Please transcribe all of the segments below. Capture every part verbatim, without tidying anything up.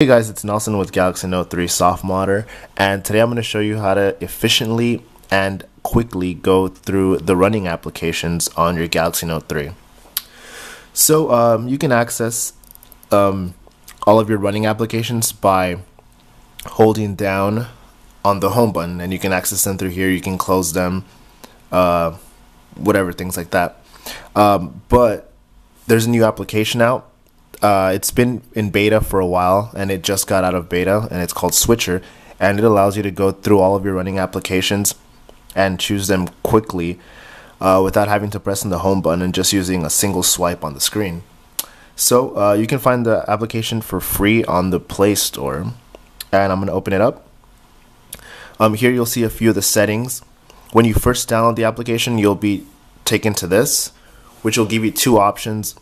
Hey guys, it's Nelson with Galaxy Note three SoftModder, and today I'm going to show you how to efficiently and quickly go through the running applications on your Galaxy Note three. So um, you can access um, all of your running applications by holding down on the home button, and you can access them through here. You can close them, uh, whatever, things like that. Um, but there's a new application out. Uh, it's been in beta for a while, and it just got out of beta, and it's called Switchr, and it allows you to go through all of your running applications and choose them quickly uh, without having to press on the home button and just using a single swipe on the screen. So uh, you can find the application for free on the Play Store, and I'm going to open it up. Um, here you'll see a few of the settings. When you first download the application, you'll be taken to this, which will give you two options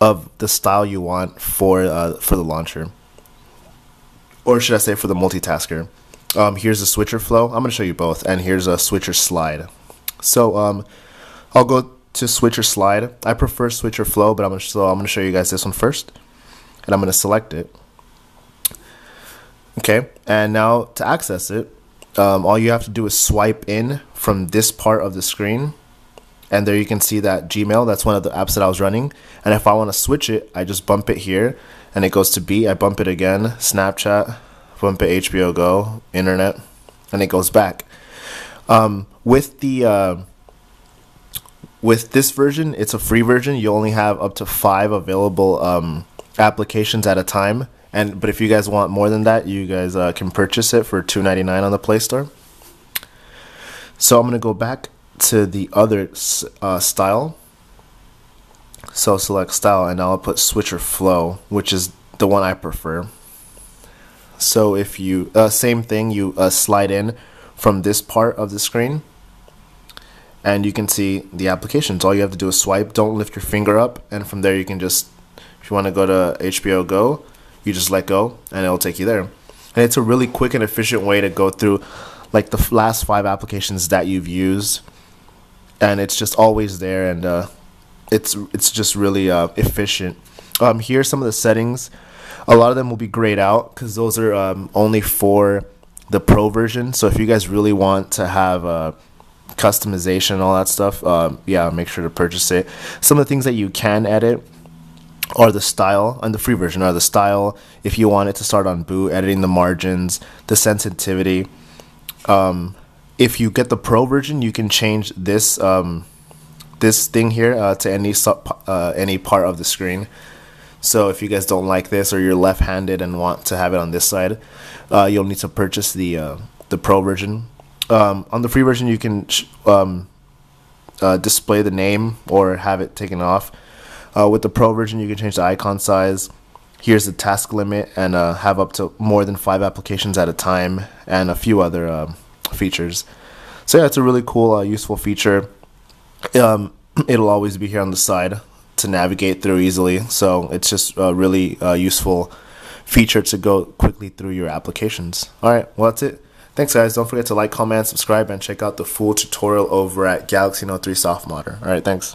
of the style you want for uh, for the launcher, or should I say for the multitasker. Um, here's the Switchr Flow. I'm going to show you both, and here's a Switchr Slide. So um, I'll go to Switchr Slide. I prefer Switchr Flow, but I'm going to so I'm going to show you guys this one first, and I'm going to select it. Okay, and now to access it, um, all you have to do is swipe in from this part of the screen. And there you can see that Gmail, that's one of the apps that I was running. And if I want to switch it, I just bump it here and it goes to B. I bump it again, Snapchat, bump it H B O Go, Internet, and it goes back. Um, with the uh, with this version, it's a free version. You only have up to five available um, applications at a time. And But if you guys want more than that, you guys uh, can purchase it for two ninety-nine on the Play Store. So I'm going to go back to the other uh, style, so select style, and I'll put Switchr Flow, which is the one I prefer. So if you uh, same thing, you uh, slide in from this part of the screen, and you can see the applications. All you have to do is swipe. Don't lift your finger up, and from there you can just, if you want to go to H B O Go, you just let go, and it'll take you there. And it's a really quick and efficient way to go through like the last five applications that you've used. And it's just always there, and uh, it's it's just really uh, efficient. Um, here are some of the settings. A lot of them will be grayed out because those are um, only for the pro version. So if you guys really want to have uh, customization and all that stuff, uh, yeah, make sure to purchase it. Some of the things that you can edit are the style, and the free version are the style. If you want it to start on boot, editing the margins, the sensitivity. Um, If you get the pro version, you can change this um, this thing here uh, to any sub, uh, any part of the screen. So if you guys don't like this, or you're left-handed and want to have it on this side, uh, you'll need to purchase the uh, the pro version. Um, on the free version, you can um, uh, display the name or have it taken off. Uh, with the pro version, you can change the icon size. Here's the task limit, and uh, have up to more than five applications at a time, and a few other Um, features. So yeah, it's a really cool, uh, useful feature. Um, it'll always be here on the side to navigate through easily. So it's just a really uh, useful feature to go quickly through your applications. All right, well, that's it. Thanks, guys. Don't forget to like, comment, subscribe, and check out the full tutorial over at Galaxy Note three SoftModder. All right, thanks.